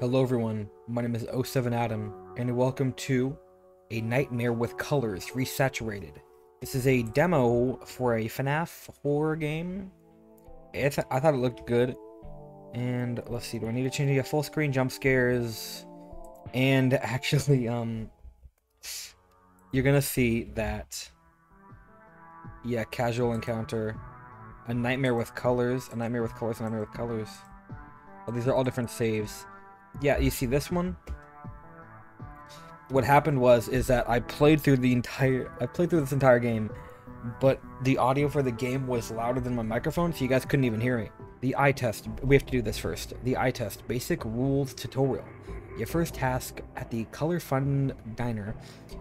Hello everyone, my name is 07Atom, and welcome to A Nightmare With Colors: Resaturated. This is a demo for a FNAF horror game. I thought it looked good. And let's see, do I need to change it to full screen, jump scares? And actually, you're gonna see that, yeah, casual encounter, A Nightmare With Colors, A Nightmare With Colors, A Nightmare With Colors. Well, these are all different saves. Yeah, you see this one? What happened is that I played through this entire game, but the audio for the game was louder than my microphone, so you guys couldn't even hear me. The eye test, we have to do this first. The eye test, basic rules tutorial. Your first task at the Color Fun Diner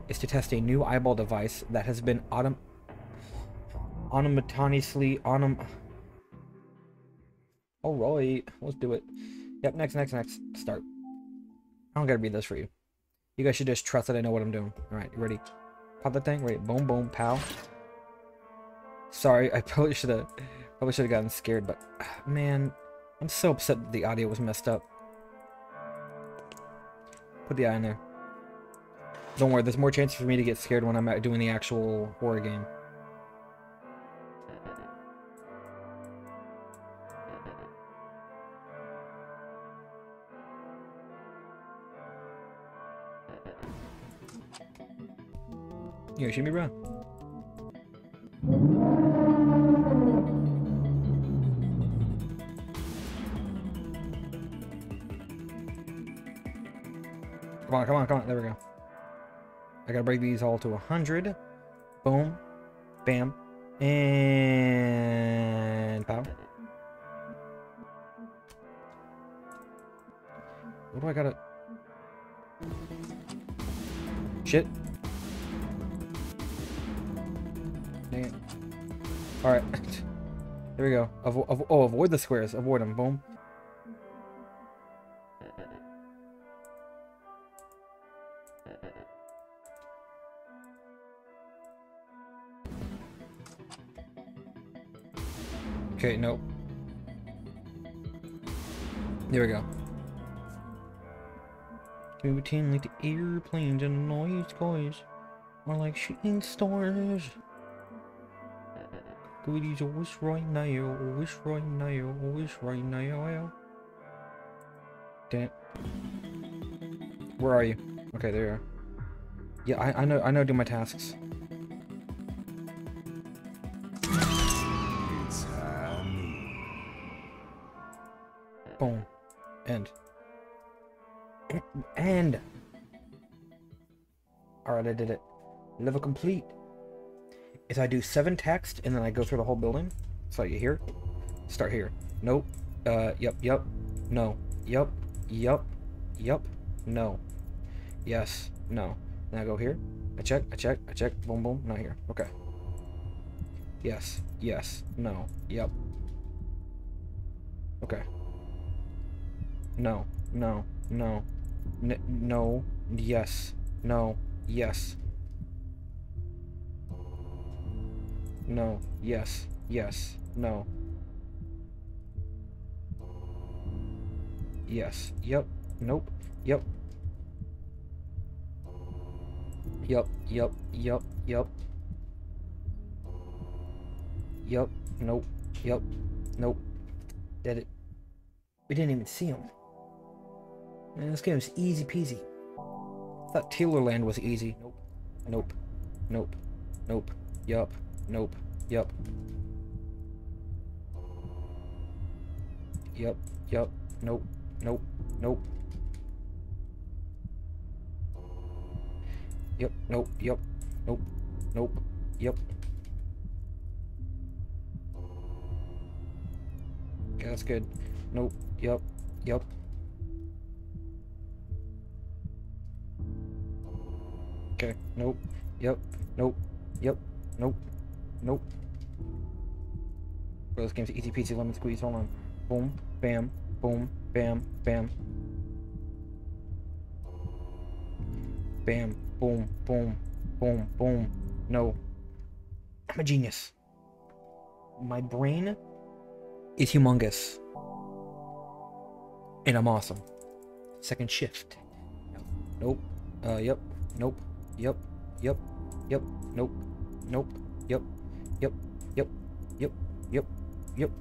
is to test a new eyeball device that has been Alright, let's do it. Yep, next. Start. I don't gotta read this for you. You guys should just trust that I know what I'm doing. Alright, you ready? Pop that thing, right? Boom, boom, pow. Sorry, I probably should have gotten scared, but man, I'm so upset that the audio was messed up. Put the eye in there. Don't worry, there's more chances for me to get scared when I'm doing the actual horror game. You gonna shoot me, bro? Come on. There we go. I gotta break these all to 100. Boom. Bam. And pow. What do I gotta... Shit. Dang it. Alright. There we go. Avoid the squares. Avoid them. Boom. Okay, nope. There we go. Routinely to airplanes and noise toys are like shooting stars. Goodies, wish right now, wish right now, wish right now. Damn it. Where are you? Okay, there you are. Yeah, I know do my tasks. Boom. End. Alright, I did it. Level complete. Is I do 7 text and then I go through the whole building. So you here? Start here. Nope. Yep. No. Yep. No. Yes. No. Then I go here. I check. Boom. Not here. Okay. Yes. Yes. No. Yep. Okay. No, yes, no, yes, no, yes, no, yes, yep, nope, yep, nope, nope, did it. We didn't even see him. Man, this game is easy peasy. I thought Taylorland was easy. Nope. Yup. Yup. Nope. Yep, nope. Okay, that's good. Nope, yep. Okay, nope, yep. Bro, this game's easy peasy lemon squeeze, hold on. Boom, bam, boom, bam, bam. Bam, boom, boom, boom, boom. No. I'm a genius. My brain is humongous. And I'm awesome. Second shift. Nope. Yep. Nope. Yep. Yep. Yep. Nope. Nope. Yep. Yep. Yep. Yep. Yep. Yep.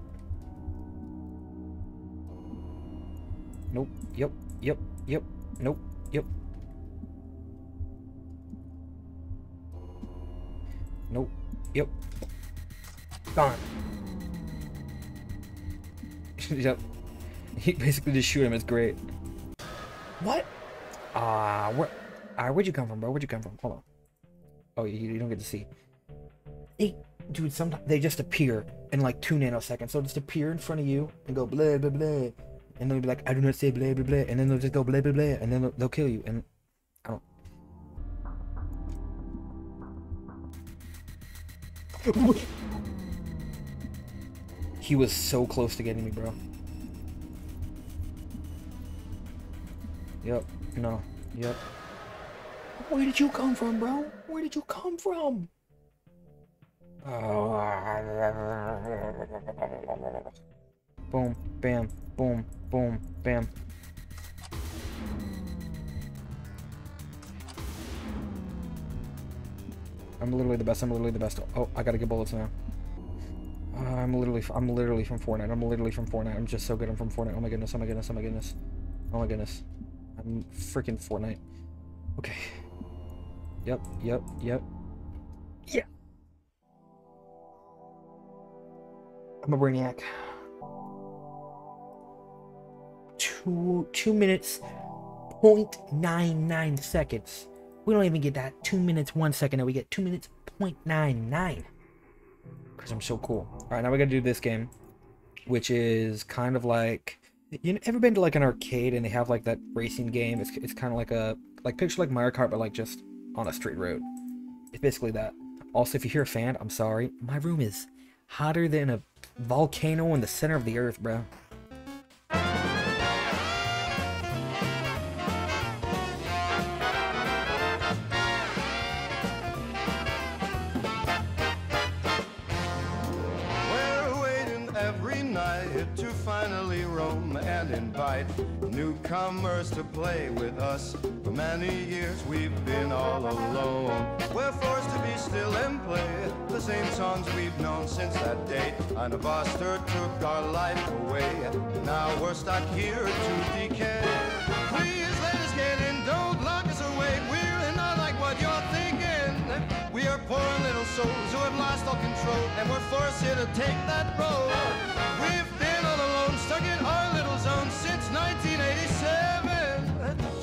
Nope. Yep. Yep. Yep. Nope. Yep. Nope. Yep. Gone. Yep. He basically just shoot him. It's great. What? Where'd you come from, bro? Where'd you come from? Hold on. Oh, you don't get to see. Hey, dude, sometimes they just appear in like 2 nanoseconds. So just appear in front of you and go blah, blah, blah. And they'll be like, I do not say blah, blah, blah. And then they'll just go blah, blah, blah. And then they'll kill you. And I don't. He was so close to getting me, bro. Yep. No. Yep. Where did you come from, bro? Where did you come from? Oh. Boom. Bam. Boom. Boom. Bam. I'm literally the best. I'm literally the best. Oh, I gotta get bullets now. I'm literally from Fortnite. I'm literally from Fortnite. I'm just so good. I'm from Fortnite. Oh my goodness. Oh my goodness. Oh my goodness. Oh my goodness. I'm freaking Fortnite. Okay. Yep. Yep. Yep. Yeah. I'm a brainiac. 2 minutes, 0.99 seconds. We don't even get that 2 minutes, 1 second, and we get 2 minutes, 0.99. Because I'm so cool. All right, now we got to do this game, which is kind of like, you know, ever been to like an arcade and they have like that racing game? It's kind of like a, like picture like Mario Kart, but like just on a street road. It's basically that. Also, if you hear a fan, I'm sorry. My room is hotter than a volcano in the center of the earth, bro. To finally roam and invite newcomers to play with us. For many years we've been all alone. We're forced to be still and play the same songs we've known since that day. And a buster took our life away. Now we're stuck here to decay. Please let us get in, don't lock us away. We're not like what you're thinking. We are poor little souls who have lost all control, and we're forced here to take that road. We've stuck in our little zone since 1987.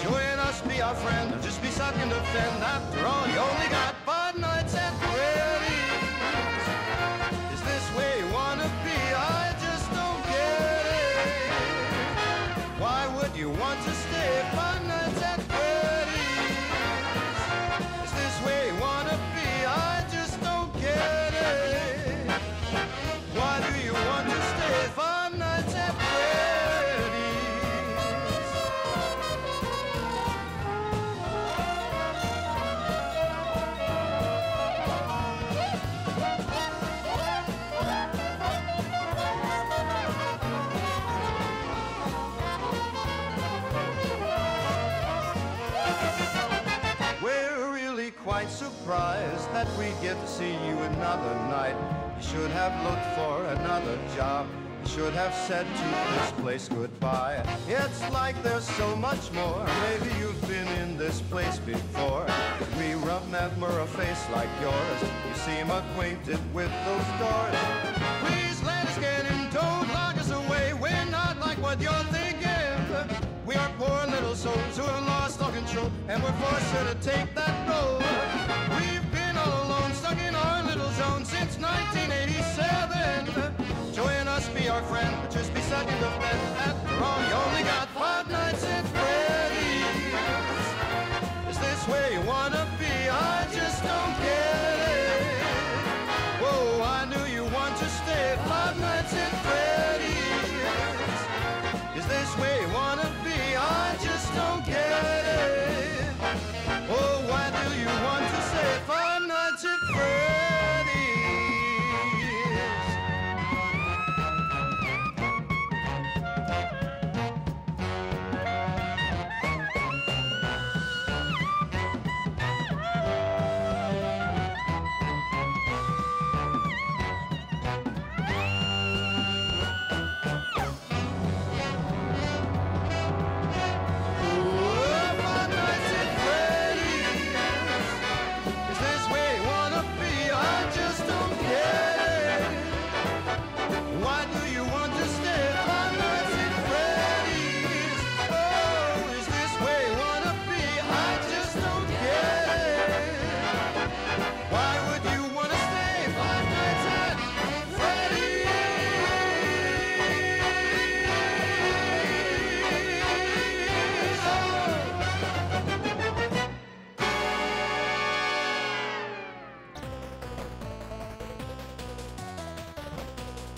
Join us, be our friend, or just be stuck and defend. After all, you only got 5 nights at the ready. Is this where you want to be? I just don't get it. Why would you want to stay 5 nights at the ready? Is this where you want to be? I just don't get it. Why do you want to stay 5 nights at Freddy's? We're really quite surprised that we get to see you another night. You should have looked for another job. You should have said to this place goodbye. It's like there's so much more. Maybe you've been in this place before. We remember a face like yours. You seem acquainted with those doors. Please let us get in, don't lock us away. We're not like what you're thinking. We are poor little souls who have lost all control, and we're forced to take that road. We've been all alone, stuck in our little zone since 1987. Join us, be our friend, but just be stuck in the bed. After all, you only got 5 nights at Freddy's. Is this where you want to be? I just don't get it. Whoa, I knew you want to stay 5 nights at Freddy's. Is this where you want to be? I just don't get it. Oh, why do you want to stay 5 nights at Freddy's?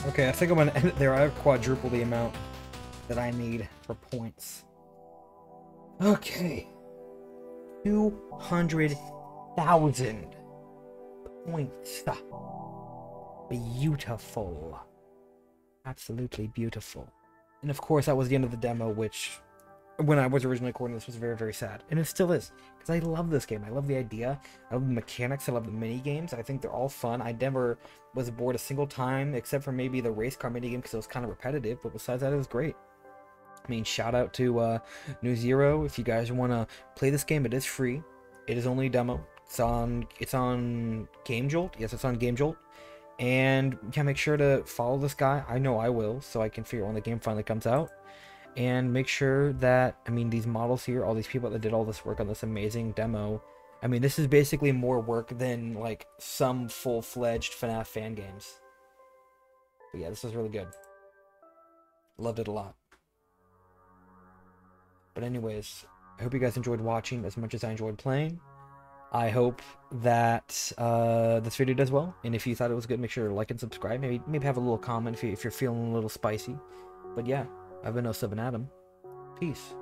Okay, I think I'm going to end it there. I have quadruple the amount that I need for points. Okay. 200,000 points. Beautiful. Absolutely beautiful. And of course, that was the end of the demo, which, when I was originally recording this, was very, very sad. And it still is, because I love this game. I love the idea. I love the mechanics. I love the mini-games. I think they're all fun. I never was bored a single time, except for maybe the race car mini-game, because it was kind of repetitive. But besides that, it was great. I mean, shout out to New Zero. If you guys want to play this game, it is free. It is only a demo. It's on GameJolt. Yes, it's on GameJolt. And yeah, make sure to follow this guy. I know I will, so I can figure out when the game finally comes out. And make sure that, I mean, these models here, all these people that did all this work on this amazing demo, I mean, this is basically more work than like some full-fledged FNAF fan games. But yeah, this was really good. Loved it a lot. But anyways, I hope you guys enjoyed watching as much as I enjoyed playing. I hope that this video does well, and if you thought it was good, make sure to like and subscribe. Maybe have a little comment if you're feeling a little spicy. But yeah, I've been 07Atom. Peace.